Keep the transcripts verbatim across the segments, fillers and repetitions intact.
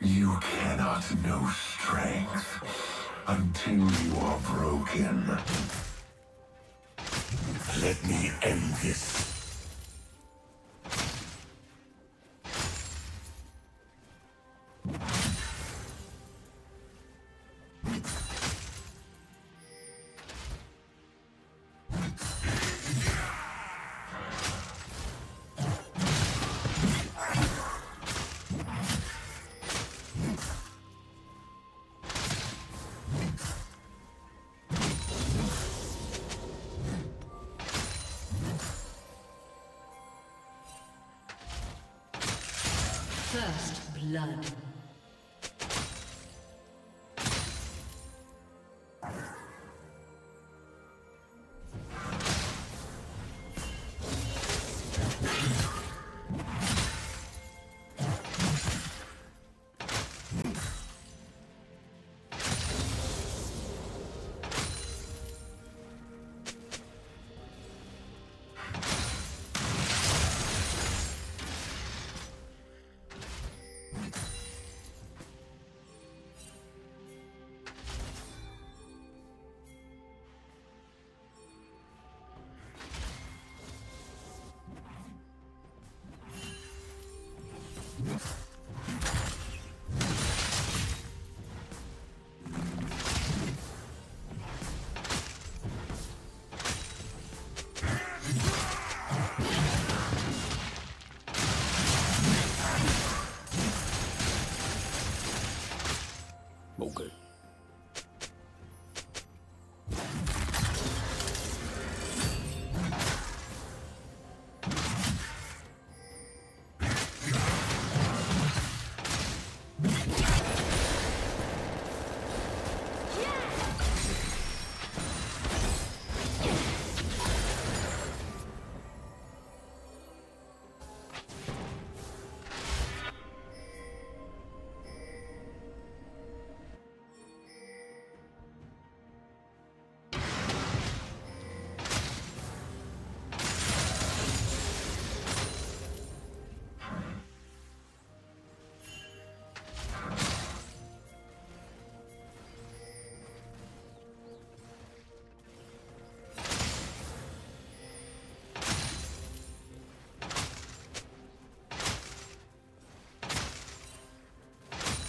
You cannot know strength until you are broken. Let me end this. First blood.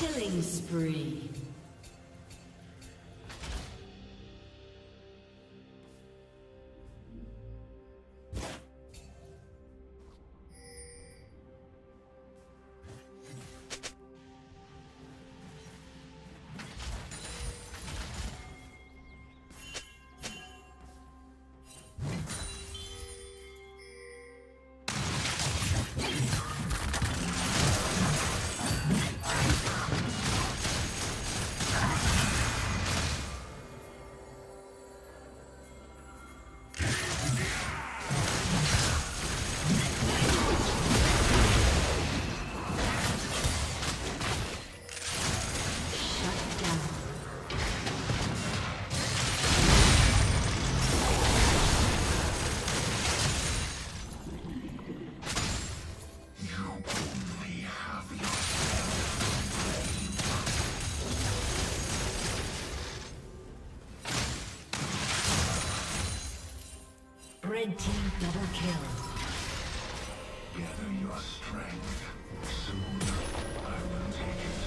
Killing spree. Red team double kill. Gather your strength. Soon I will take it.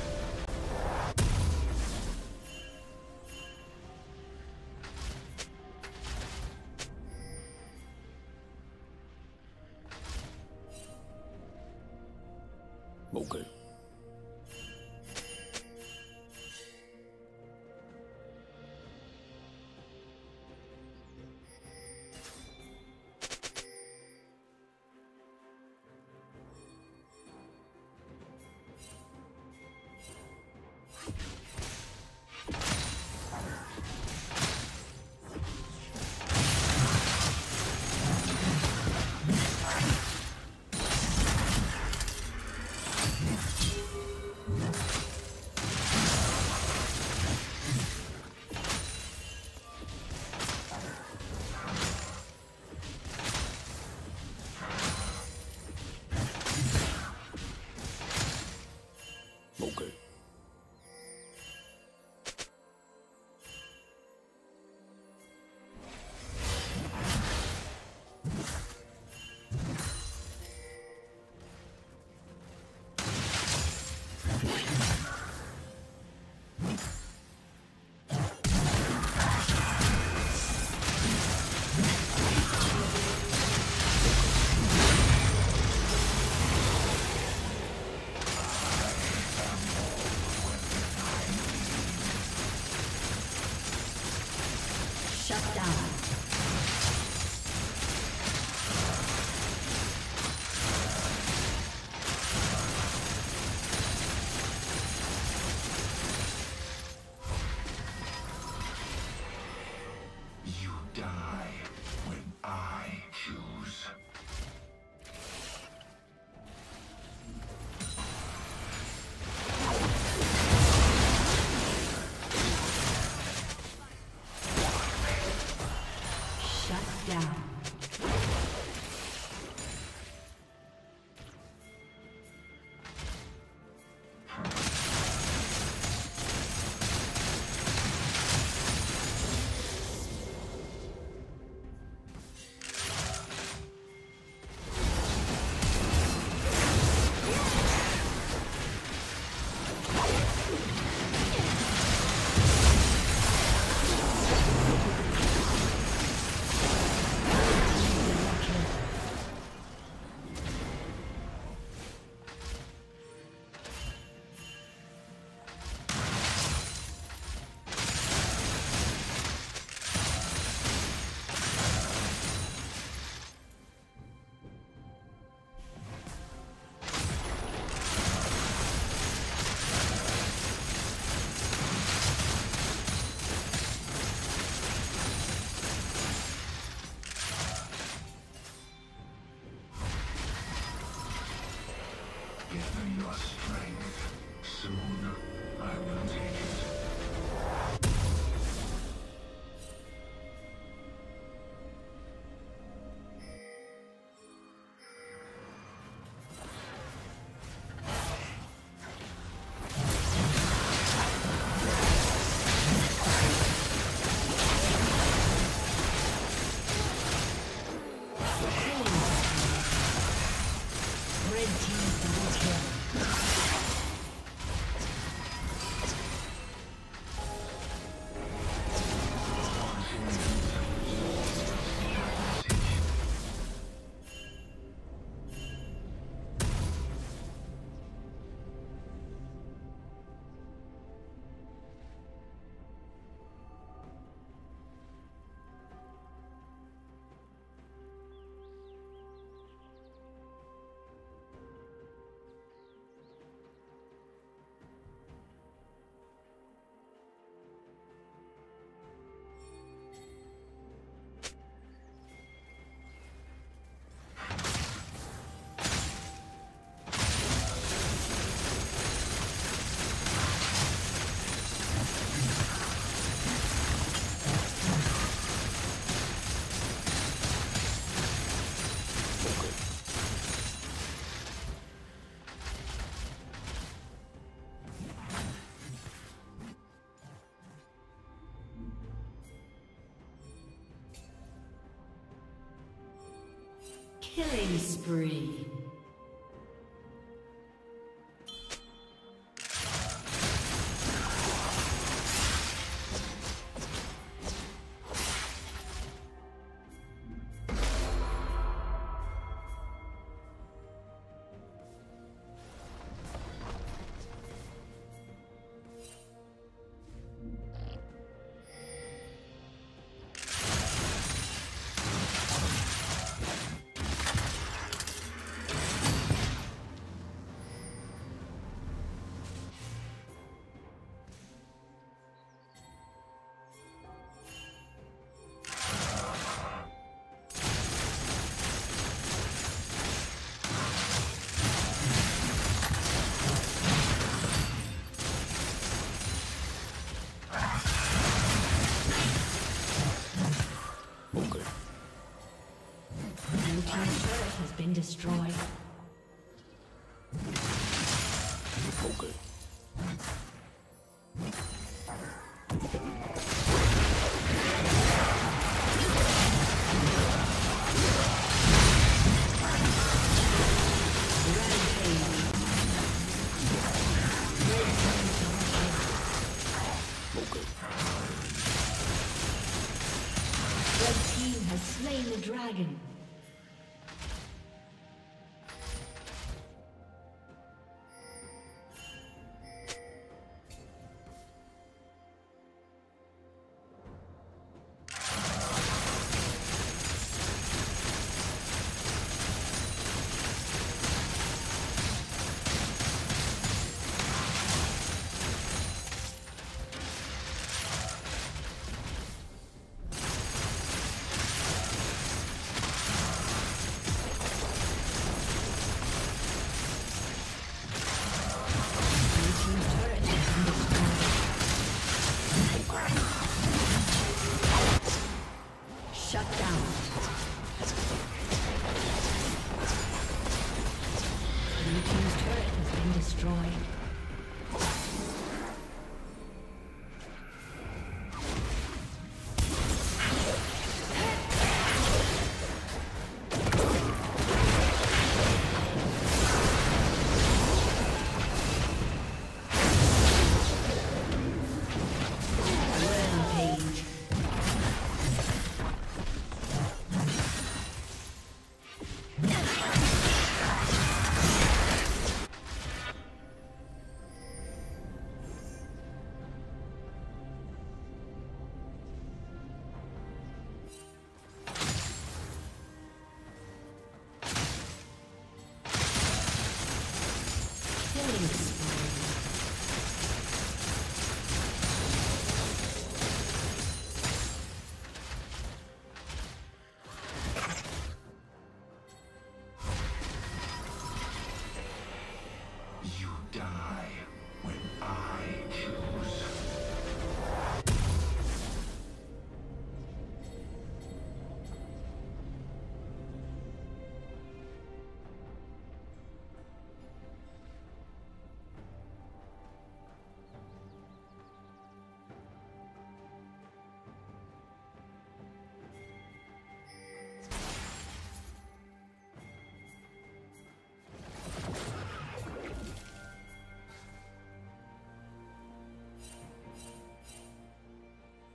Red team double kill. Killing spree. Destroyed.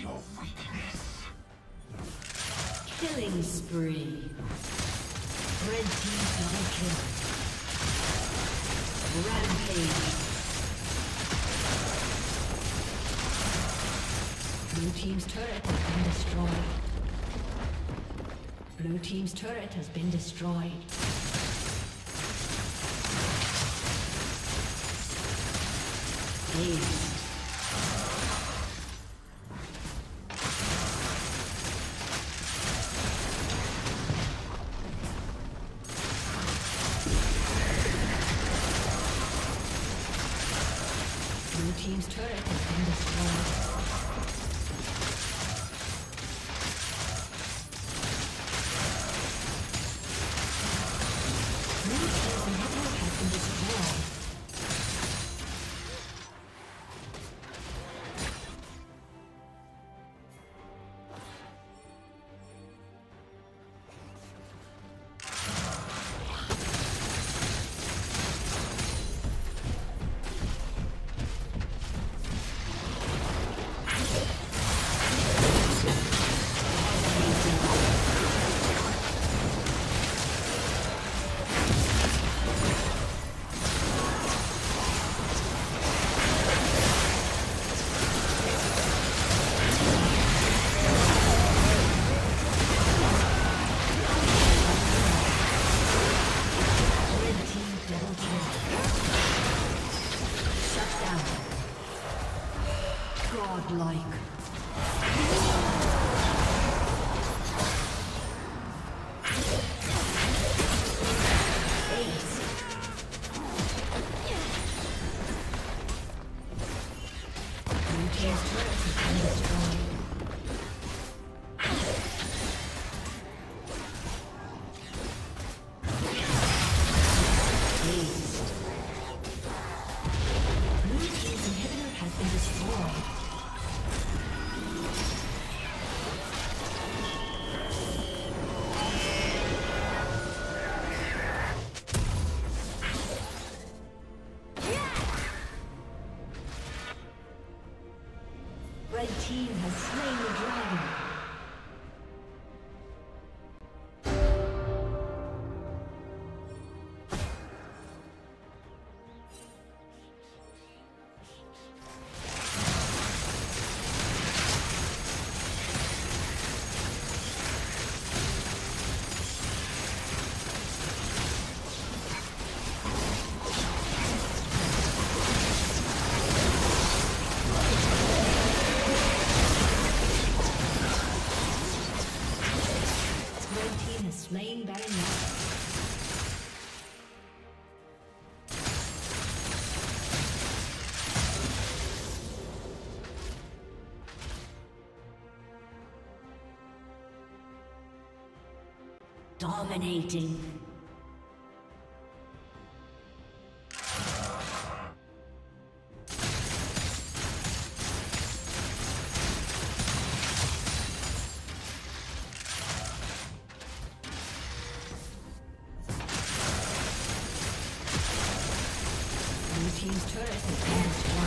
your weakness. Killing spree. Red team double kill. Rampage. Blue team's turret has been destroyed. Blue team's turret has been destroyed. Please. Blue team's turret has been destroyed. Blue team's inhibitor has been destroyed. Dominating. Blue team's turret is